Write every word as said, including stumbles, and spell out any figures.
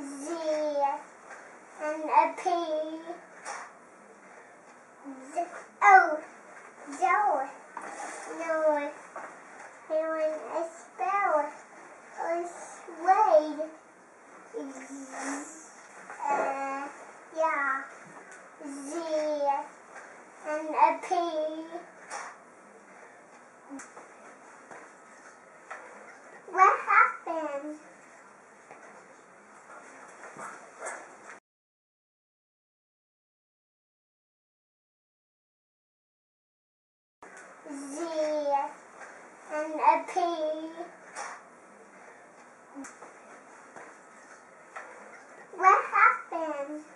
Z and a P. Z, oh, Zoe. No, and when I spell or suede, uh, yeah, Z and a P. What happened? Z and a P. What happened?